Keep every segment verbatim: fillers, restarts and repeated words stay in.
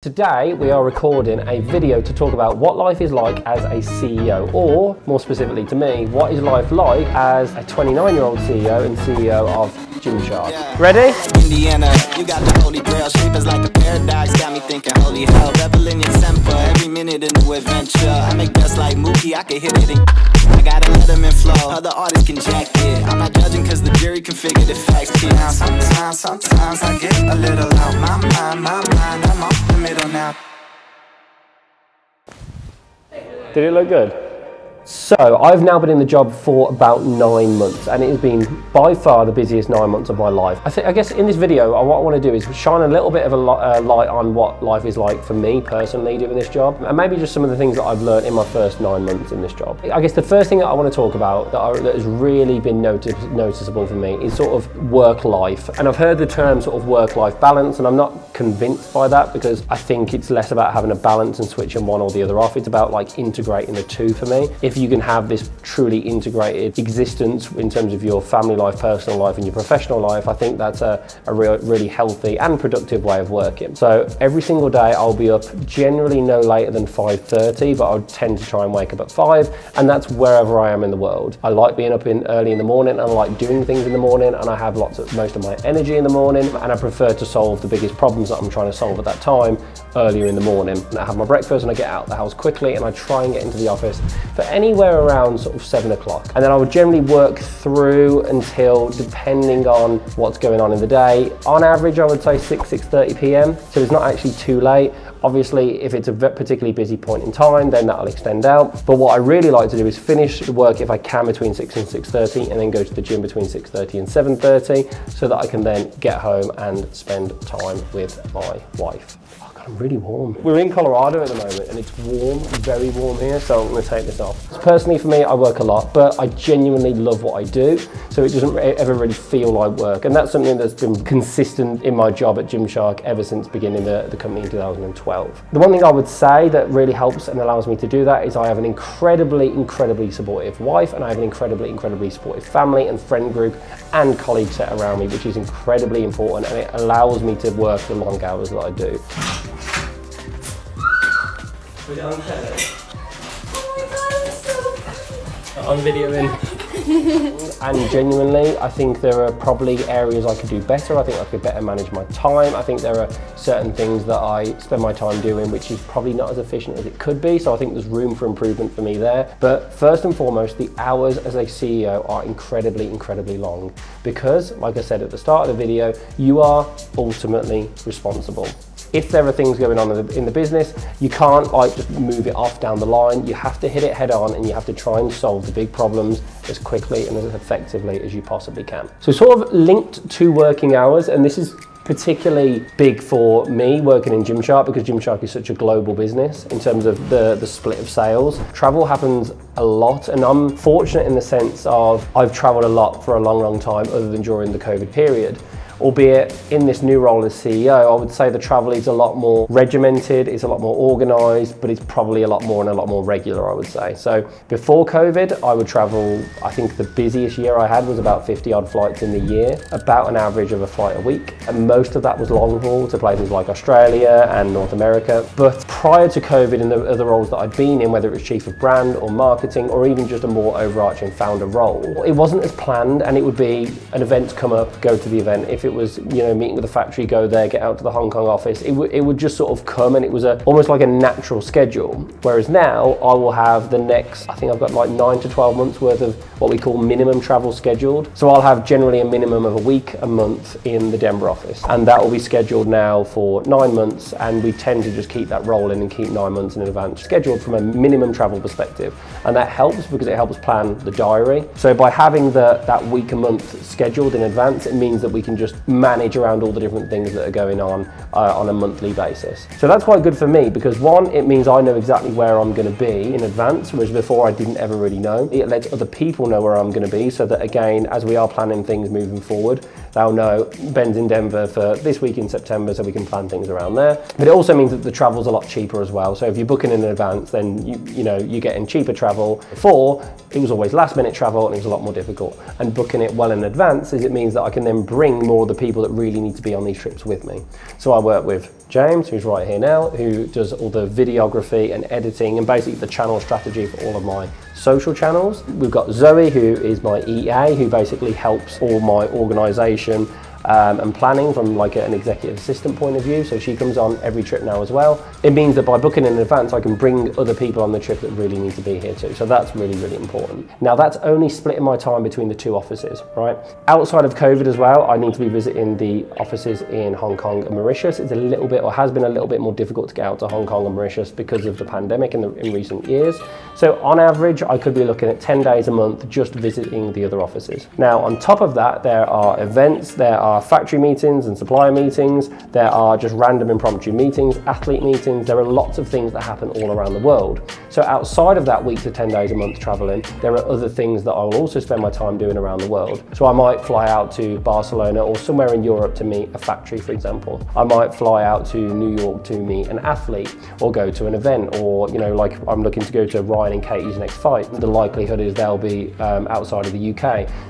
Today we are recording a video to talk about what life is like as a C E O, or more specifically to me, what is life like as a twenty-nine year old C E O and C E O of Gymshark. Yeah. Ready? Indiana, you got the holy grail, shape is like a paradox, got me thinking holy hell, revel in your temper, every minute a new adventure, I make best like Mookie, I can hit it in, I gotta let them in flow, other artists can jack it, I'm not judging cause the jury can figure the facts, kid. Sometimes, sometimes I get a little out my mind, my mind, I'm off the middle now. Did it look good? So, I've now been in the job for about nine months and it has been by far the busiest nine months of my life. I, th I guess in this video, what I want to do is shine a little bit of a li uh, light on what life is like for me personally doing this job, and maybe just some of the things that I've learned in my first nine months in this job. I guess the first thing that I want to talk about that, I, that has really been notice noticeable for me is sort of work life. And I've heard the term sort of work-life balance, and I'm not convinced by that because I think it's less about having a balance and switching one or the other off. It's about like integrating the two for me. If you can have this truly integrated existence in terms of your family life, personal life, and your professional life, I think that's a, a real, really healthy and productive way of working. So every single day I'll be up generally no later than five thirty, but I'll tend to try and wake up at five, and that's wherever I am in the world. I like being up in early in the morning, and I like doing things in the morning, and I have lots of most of my energy in the morning, and I prefer to solve the biggest problems that I'm trying to solve at that time earlier in the morning. And I have my breakfast and I get out of the house quickly and I try and get into the office for any anywhere around sort of seven o'clock. And then I would generally work through until, depending on what's going on in the day, on average I would say six, six thirty p m So it's not actually too late. Obviously, if it's a particularly busy point in time, then that'll extend out. But what I really like to do is finish the work if I can between six and six thirty, and then go to the gym between six thirty and seven thirty, so that I can then get home and spend time with my wife. I'm really warm. We're in Colorado at the moment and it's warm, very warm here, so I'm gonna take this off. Personally for me, I work a lot, but I genuinely love what I do, so it doesn't ever really feel like work. And that's something that's been consistent in my job at Gymshark ever since beginning the, the company in two thousand twelve. The one thing I would say that really helps and allows me to do that is I have an incredibly, incredibly supportive wife, and I have an incredibly, incredibly supportive family and friend group and colleagues set around me, which is incredibly important, and it allows me to work the long hours that I do. Put it on telly. Oh my god, I'm so I'm videoing. And genuinely, I think there are probably areas I could do better. I think I could better manage my time. I think there are certain things that I spend my time doing which is probably not as efficient as it could be, so I think there's room for improvement for me there. But first and foremost, the hours as a C E O are incredibly, incredibly long because, like I said at the start of the video, you are ultimately responsible. If there are things going on in the, in the business, you can't like just move it off down the line. You have to hit it head on, and you have to try and solve the big problems as quickly and as effectively as you possibly can. So sort of linked to working hours, and this is particularly big for me working in Gymshark because Gymshark is such a global business in terms of the, the split of sales. Travel happens a lot, and I'm fortunate in the sense of I've traveled a lot for a long, long time other than during the COVID period. Albeit in this new role as C E O, I would say the travel is a lot more regimented, it's a lot more organised, but it's probably a lot more and a lot more regular, I would say. So before COVID, I would travel, I think the busiest year I had was about fifty odd flights in the year, about an average of a flight a week. And most of that was long haul to places like Australia and North America. But prior to COVID and the other roles that I'd been in, whether it was chief of brand or marketing, or even just a more overarching founder role, it wasn't as planned, and it would be an event come up, go to the event. If it It was, you know, meeting with the factory, go there, get out to the Hong Kong office. It, it would just sort of come, and it was a, almost like a natural schedule. Whereas now I will have the next, I think I've got like nine to twelve months worth of what we call minimum travel scheduled. So I'll have generally a minimum of a week, a month in the Denver office. And that will be scheduled now for nine months. And we tend to just keep that rolling and keep nine months in advance scheduled from a minimum travel perspective. And that helps because it helps plan the diary. So by having the, that week, a month scheduled in advance, it means that we can just manage around all the different things that are going on uh, on a monthly basis. So that's quite good for me because one, it means I know exactly where I'm going to be in advance, whereas before I didn't ever really know. It lets other people know where I'm going to be so that again, as we are planning things moving forward, they'll know Ben's in Denver for this week in September, so we can plan things around there. But it also means that the travel's a lot cheaper as well. So if you're booking in advance, then you, you know, you're getting cheaper travel. Before, it was always last minute travel and it was a lot more difficult. And booking it well in advance is it means that I can then bring more the people that really need to be on these trips with me. So I work with James, who's right here now, who does all the videography and editing and basically the channel strategy for all of my social channels. We've got Zoe, who is my E A, who basically helps all my organisation Um, and planning from like an executive assistant point of view, so she comes on every trip now as well. It means that by booking in advance I can bring other people on the trip that really need to be here too, so that's really really important. Now that's only splitting my time between the two offices, right? Outside of COVID as well, I need to be visiting the offices in Hong Kong and Mauritius. It's a little bit, or has been a little bit more difficult to get out to Hong Kong and Mauritius because of the pandemic in, the, in recent years. So on average I could be looking at ten days a month just visiting the other offices. Now on top of that there are events, there are Are factory meetings and supplier meetings, there are just random impromptu meetings, athlete meetings, there are lots of things that happen all around the world. So outside of that week to ten days a month traveling, there are other things that I will also spend my time doing around the world. So I might fly out to Barcelona or somewhere in Europe to meet a factory, for example. I might fly out to New York to meet an athlete or go to an event, or, you know, like I'm looking to go to Ryan and Katie's next fight. The likelihood is they'll be um, outside of the U K.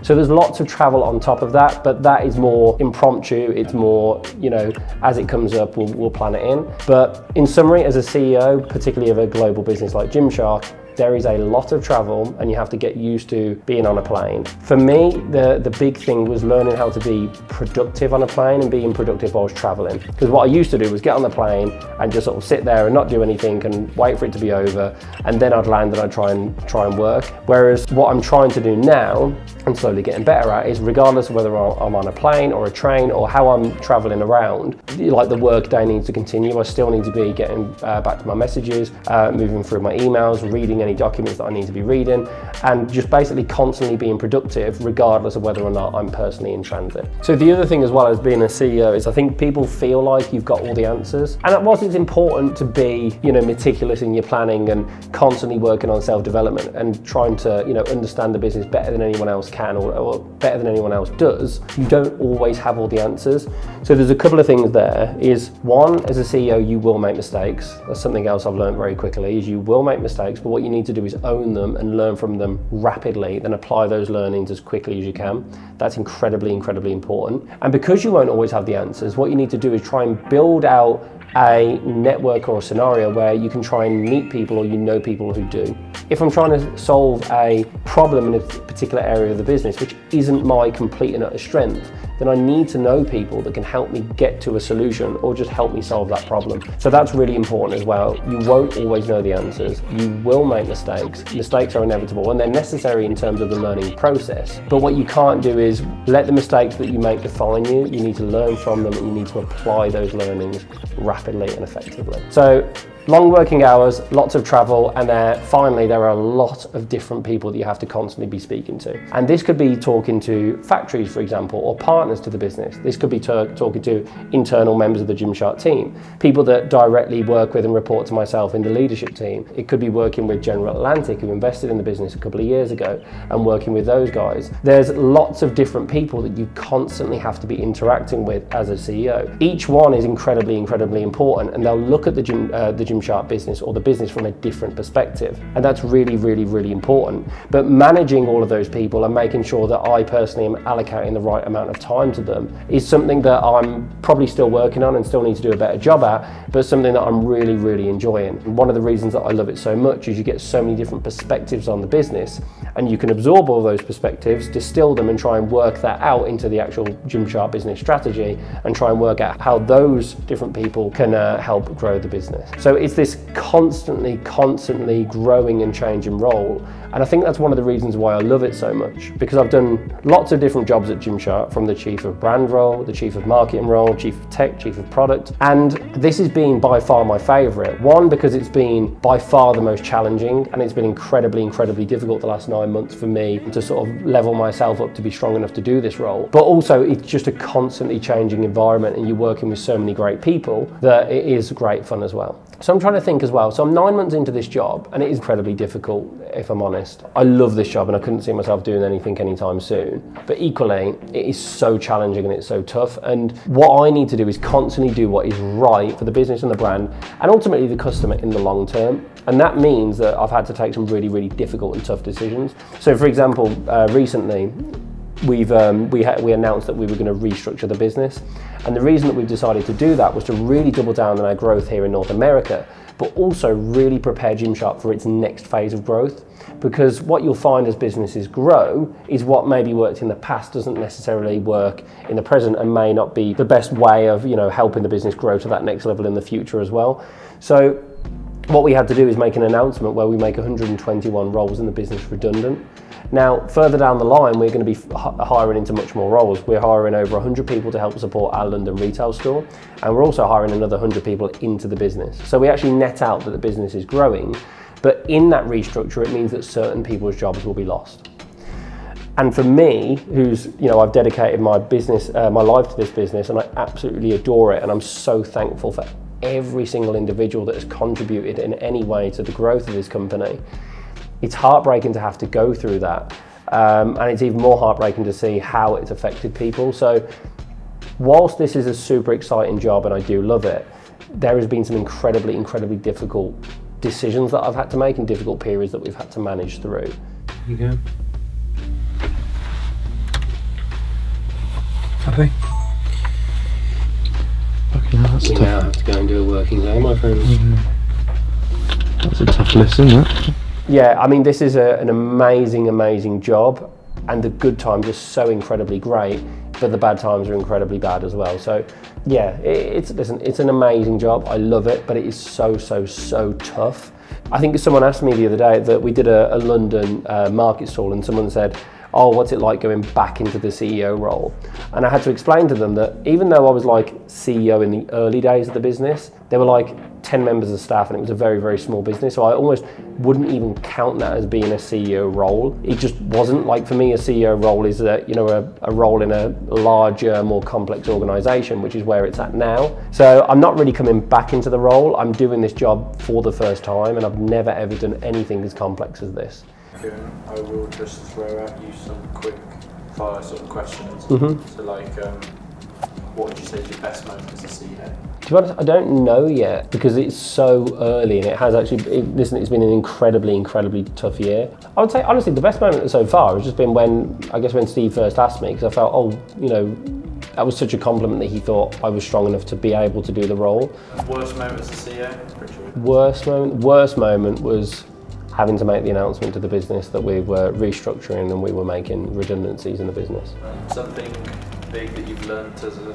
So there's lots of travel on top of that, but that is more impromptu. It's more, you know, as it comes up, we'll, we'll plan it in. But in summary, as a C E O, particularly of a global business like Gymshark, there is a lot of travel and you have to get used to being on a plane. For me, the, the big thing was learning how to be productive on a plane and being productive whilst traveling. Because what I used to do was get on the plane and just sort of sit there and not do anything and wait for it to be over, and then I'd land and I'd try and, try and work. Whereas what I'm trying to do now, and slowly getting better at, is regardless of whether I'm on a plane or a train or how I'm traveling around, like the work day needs to continue. I still need to be getting uh, back to my messages, uh, moving through my emails, reading any documents that I need to be reading, and just basically constantly being productive regardless of whether or not I'm personally in transit. So the other thing as well as being a C E O is I think people feel like you've got all the answers, and at once it's important to be, you know, meticulous in your planning and constantly working on self-development and trying to, you know, understand the business better than anyone else can or, or better than anyone else does. You don't always have all the answers. So there's a couple of things there. Is one, as a C E O you will make mistakes. That's something else I've learned very quickly, is you will make mistakes, but what you need to do is own them and learn from them rapidly, then apply those learnings as quickly as you can. That's incredibly, incredibly important. And because you won't always have the answers, what you need to do is try and build out a network or a scenario where you can try and meet people, or you know people who do. If I'm trying to solve a problem in a particular area of the business, which isn't my complete and utter strength, then I need to know people that can help me get to a solution or just help me solve that problem. So that's really important as well. You won't always know the answers. You will make mistakes. Mistakes are inevitable and they're necessary in terms of the learning process. But what you can't do is let the mistakes that you make define you. You need to learn from them and you need to apply those learnings rapidly and effectively. So long working hours, lots of travel, and there, finally there are a lot of different people that you have to constantly be speaking to. And this could be talking to factories, for example, or partners to the business. This could be talking to internal members of the Gymshark team, people that directly work with and report to myself in the leadership team. It could be working with General Atlantic, who invested in the business a couple of years ago, and working with those guys. There's lots of different people that you constantly have to be interacting with as a C E O. Each one is incredibly, incredibly important, and they'll look at the gym, uh, the gym Gymshark business or the business from a different perspective, and that's really really really important. But managing all of those people and making sure that I personally am allocating the right amount of time to them is something that I'm probably still working on and still need to do a better job at, but something that I'm really really enjoying. And one of the reasons that I love it so much is you get so many different perspectives on the business, and you can absorb all those perspectives, distill them, and try and work that out into the actual Gymshark business strategy and try and work out how those different people can uh, help grow the business. So it's It's this constantly, constantly growing and changing role. And I think that's one of the reasons why I love it so much, because I've done lots of different jobs at Gymshark, from the chief of brand role, the chief of marketing role, chief of tech, chief of product. And this has been by far my favorite. One, because it's been by far the most challenging, and it's been incredibly, incredibly difficult the last nine months for me to sort of level myself up to be strong enough to do this role. But also it's just a constantly changing environment, and you're working with so many great people that it is great fun as well. So I'm trying to think as well. So I'm nine months into this job, and it is incredibly difficult, if I'm honest. I love this job and I couldn't see myself doing anything anytime soon. But equally, it is so challenging and it's so tough. And what I need to do is constantly do what is right for the business and the brand, and ultimately the customer in the long term. And that means that I've had to take some really, really difficult and tough decisions. So for example, uh, recently, we've um, we, we announced that we were going to restructure the business. And the reason that we've decided to do that was to really double down on our growth here in North America, but also really prepare Gymshark for its next phase of growth. Because what you'll find as businesses grow is what maybe worked in the past doesn't necessarily work in the present and may not be the best way of, you know, helping the business grow to that next level in the future as well. So what we had to do is make an announcement where we make one hundred twenty-one roles in the business redundant. Now, further down the line, we're going to be hiring into much more roles. We're hiring over one hundred people to help support our London retail store, and we're also hiring another one hundred people into the business. So we actually net out that the business is growing, but in that restructure, it means that certain people's jobs will be lost. And for me, who's, you know, I've dedicated my business, uh, my life to this business, and I absolutely adore it, and I'm so thankful for every single individual that has contributed in any way to the growth of this company. It's heartbreaking to have to go through that. Um, and it's even more heartbreaking to see how it's affected people. So whilst this is a super exciting job and I do love it, there has been some incredibly, incredibly difficult decisions that I've had to make and difficult periods that we've had to manage through. You go. Happy? Fucking hell, that's tough. We now have to go and do a working day, my friends. Mm-hmm. That's a tough lesson, that. Yeah, I mean, this is a, an amazing, amazing job, and the good times are so incredibly great, but the bad times are incredibly bad as well. So, yeah, it, it's listen, it's an amazing job. I love it, but it is so, so, so tough. I think someone asked me the other day that we did a, a London uh, market stall, and someone said, "Oh, what's it like going back into the C E O role?" And I had to explain to them that even though I was like C E O in the early days of the business, there were like ten members of staff, and it was a very, very small business. So I almost wouldn't even count that as being a C E O role. It just wasn't. Like, for me, a C E O role is a, you know, a, a role in a larger, more complex organization, which is where it's at now. So I'm not really coming back into the role. I'm doing this job for the first time, and I've never ever done anything as complex as this. I will just throw at you some quick fire sort of questions. Mm-hmm. So like, um, what would you say is your best moment as a C E O? To be honest, I don't know yet, because it's so early, and it has actually, it, listen, it's been an incredibly, incredibly tough year. I would say, honestly, the best moment so far has just been when, I guess when Steve first asked me, because I felt, oh, you know, that was such a compliment that he thought I was strong enough to be able to do the role. Worst moment as a C E O? Worst moment? Worst moment was having to make the announcement to the business that we were restructuring and we were making redundancies in the business. Something big that you've learned as a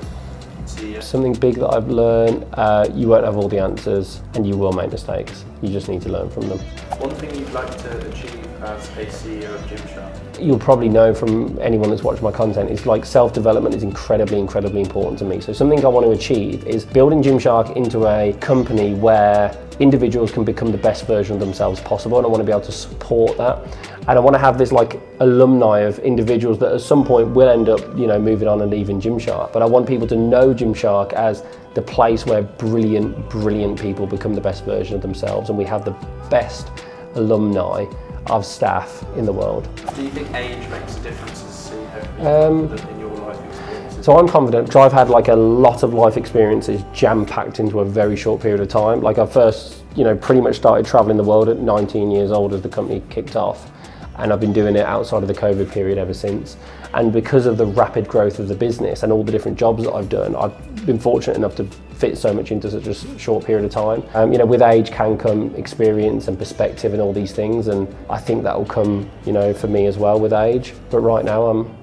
C E O? Something big that I've learned, uh, you won't have all the answers and you will make mistakes. You just need to learn from them. One thing you'd like to achieve as a C E O of Gymshark? You'll probably know from anyone that's watched my content is like self-development is incredibly, incredibly important to me. So something I want to achieve is building Gymshark into a company where individuals can become the best version of themselves possible, and I want to be able to support that. And I want to have this like alumni of individuals that at some point will end up, you know, moving on and leaving Gymshark. But I want people to know Gymshark as the place where brilliant, brilliant people become the best version of themselves, and we have the best alumni of staff in the world. Do you think age makes a difference as a C E O in your life experiences? So I'm confident, because I've had like a lot of life experiences jam-packed into a very short period of time. Like I first, you know, pretty much started traveling the world at nineteen years old as the company kicked off. And I've been doing it outside of the COVID period ever since. And because of the rapid growth of the business and all the different jobs that I've done, I've been fortunate enough to fit so much into such a short period of time. Um, you know, with age can come experience and perspective and all these things. And I think that will come, you know, for me as well with age. But right now, I'm,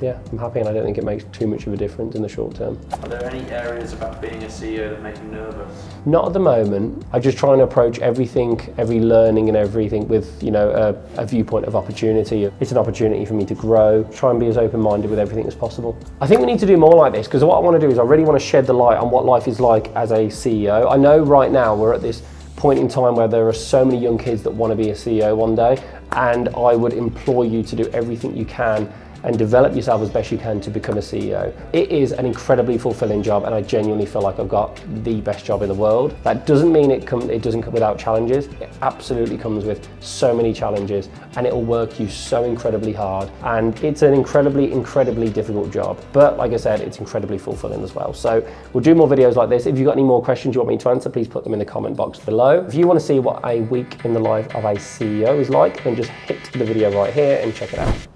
yeah, I'm happy, and I don't think it makes too much of a difference in the short term. Are there any areas about being a C E O that make you nervous? Not at the moment. I just try and approach everything, every learning and everything with, you know, a, a viewpoint of opportunity. It's an opportunity for me to grow. Try and be as open-minded with everything as possible. I think we need to do more like this, because what I want to do is I really want to shed the light on what life is like as a C E O. I know right now we're at this point in time where there are so many young kids that want to be a C E O one day, and I would implore you to do everything you can and develop yourself as best you can to become a C E O. It is an incredibly fulfilling job, and I genuinely feel like I've got the best job in the world. That doesn't mean it, come, it doesn't come without challenges. It absolutely comes with so many challenges, and it'll work you so incredibly hard. And it's an incredibly, incredibly difficult job. But like I said, it's incredibly fulfilling as well. So we'll do more videos like this. If you've got any more questions you want me to answer, please put them in the comment box below. If you want to see what a week in the life of a C E O is like, then just hit the video right here and check it out.